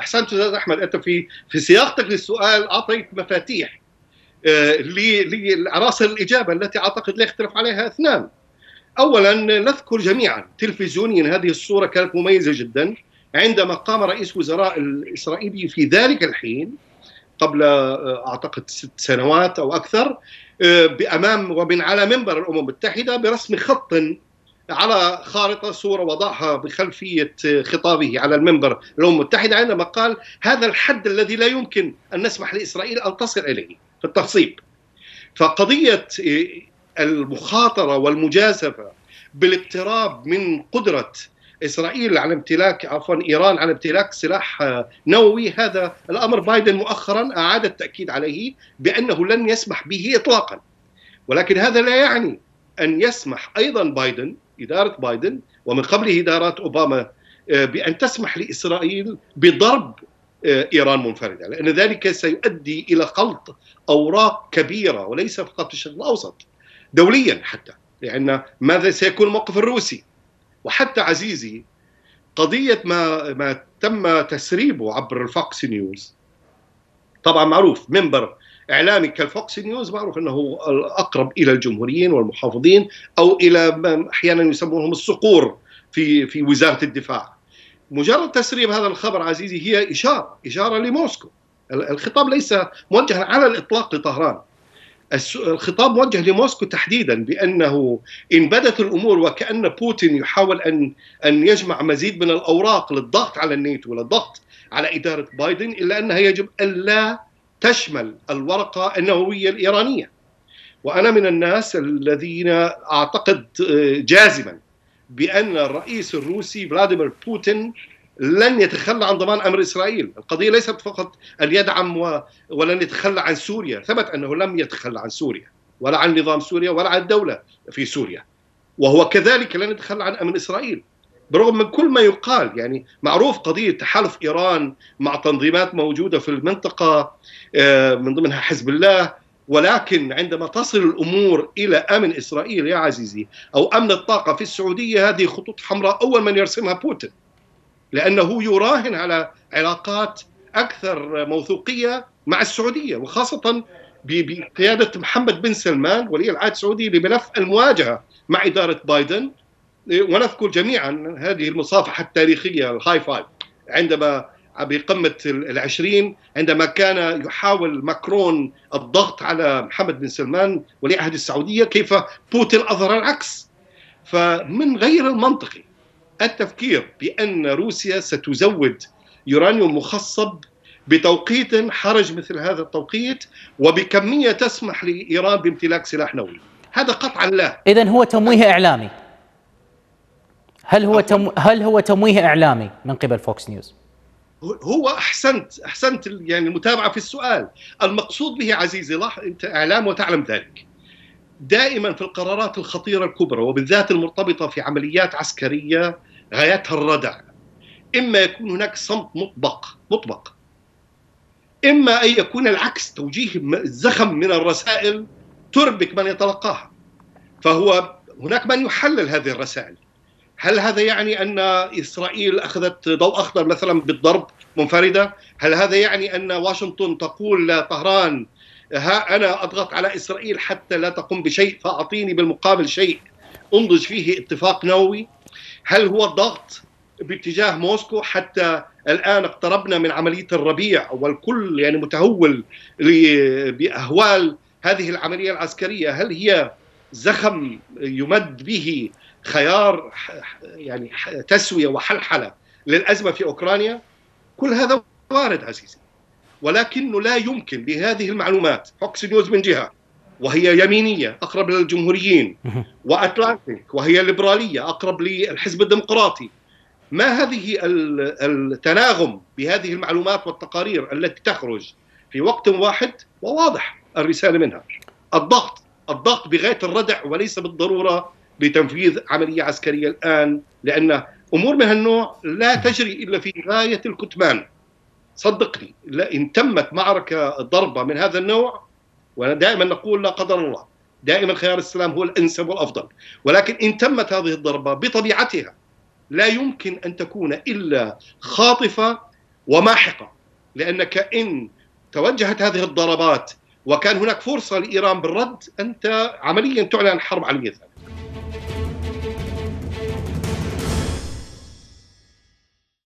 احسنت استاذ احمد، انت في سياقتك للسؤال اعطيت مفاتيح لعناصر الاجابه التي اعتقد لا يختلف عليها اثنان. اولا نذكر جميعا تلفزيونيا هذه الصوره كانت مميزه جدا عندما قام رئيس وزراء الاسرائيلي في ذلك الحين قبل اعتقد 6 سنوات او اكثر بامام ومن على منبر الامم المتحده برسم خط على خارطه صوره وضعها بخلفيه خطابه على المنبر الامم المتحده عندما قال هذا الحد الذي لا يمكن ان نسمح لاسرائيل ان تصل اليه في التخصيب. فقضيه المخاطره والمجازفه بالاقتراب من قدره إسرائيل على امتلاك إيران على امتلاك سلاح نووي، هذا الأمر بايدن مؤخرا أعاد التأكيد عليه بأنه لن يسمح به إطلاقا، ولكن هذا لا يعني أن يسمح أيضا بايدن، إدارة بايدن ومن قبله إدارات أوباما، بأن تسمح لإسرائيل بضرب إيران منفردة، لأن ذلك سيؤدي إلى خلط أوراق كبيرة وليس فقط في الشرق الأوسط، دوليا حتى، لأن ماذا سيكون الموقف الروسي؟ وحتى عزيزي قضية ما تم تسريبه عبر الفوكس نيوز، طبعا معروف منبر إعلامي كالفوكس نيوز معروف أنه الأقرب إلى الجمهوريين والمحافظين أو إلى ما أحيانا يسمونهم الصقور في وزارة الدفاع. مجرد تسريب هذا الخبر عزيزي هي إشارة لموسكو، الخطاب ليس موجها على الإطلاق لطهران، الخطاب موجه لموسكو تحديدا بأنه إن بدت الأمور وكأن بوتين يحاول أن يجمع مزيد من الأوراق للضغط على الناتو وللضغط على إدارة بايدن، إلا أنها يجب ألا تشمل الورقة النووية الإيرانية. وأنا من الناس الذين أعتقد جازما بأن الرئيس الروسي فلاديمير بوتين لن يتخلى عن ضمان أمر إسرائيل. القضية ليست فقط أن يدعم ولن يتخلى عن سوريا، ثبت أنه لم يتخلى عن سوريا ولا عن نظام سوريا ولا عن الدولة في سوريا، وهو كذلك لن يتخلى عن أمر إسرائيل برغم من كل ما يقال. يعني معروف قضية تحالف إيران مع تنظيمات موجودة في المنطقة من ضمنها حزب الله، ولكن عندما تصل الأمور إلى أمن إسرائيل يا عزيزي أو أمن الطاقة في السعودية، هذه خطوط حمراء أول من يرسمها بوتين، لأنه يراهن على علاقات أكثر موثوقية مع السعودية وخاصة بقيادة محمد بن سلمان ولي العهد السعودي لملف المواجهة مع إدارة بايدن. ونذكر جميعا هذه المصافحة التاريخية الهاي فايف عندما بقمة ال20 عندما كان يحاول ماكرون الضغط على محمد بن سلمان ولي عهد السعودية، كيف بوتين أظهر العكس. فمن غير المنطقي التفكير بأن روسيا ستزود يورانيوم مخصب بتوقيت حرج مثل هذا التوقيت وبكمية تسمح لإيران بامتلاك سلاح نووي، هذا قطعا لا. إذن هو تمويه إعلامي. هل هو تمويه إعلامي من قبل فوكس نيوز؟ هو أحسنت يعني المتابعة في السؤال. المقصود به عزيزي أنت إعلام وتعلم ذلك. دائما في القرارات الخطيرة الكبرى وبالذات المرتبطة في عمليات عسكرية غايتها الردع، إما يكون هناك صمت مطبق، إما أن يكون العكس، توجيه زخم من الرسائل تربك من يتلقاها. فهو هناك من يحلل هذه الرسائل. هل هذا يعني أن إسرائيل أخذت ضوء أخضر مثلا بالضرب منفردة؟ هل هذا يعني أن واشنطن تقول لطهران ها أنا أضغط على إسرائيل حتى لا تقوم بشيء فأعطيني بالمقابل شيء أنضج فيه اتفاق نووي؟ هل هو الضغط باتجاه موسكو؟ حتى الآن اقتربنا من عملية الربيع والكل يعني متهول بأهوال هذه العملية العسكرية. هل هي زخم يمد به خيار يعني تسوية وحلحلة للأزمة في أوكرانيا؟ كل هذا وارد عزيزي، ولكنه لا يمكن لهذه المعلومات فوكس نيوز من جهة وهي يمينية أقرب للجمهوريين، وأتلانتيك وهي ليبرالية أقرب للحزب الديمقراطي، ما هذه التناغم بهذه المعلومات والتقارير التي تخرج في وقت واحد وواضح الرسالة منها الضغط بغاية الردع وليس بالضرورة لتنفيذ عملية عسكرية الآن، لأن أمور من هالنوع لا تجري إلا في غاية الكتمان. صدقني إن تمت معركة ضربة من هذا النوع، ودائما نقول لا قدر الله، دائما خيار السلام هو الأنسب والأفضل، ولكن إن تمت هذه الضربة بطبيعتها لا يمكن أن تكون إلا خاطفة وماحقة، لأنك إن توجهت هذه الضربات وكان هناك فرصة لإيران بالرد أنت عمليا تعلن الحرب على اليمن.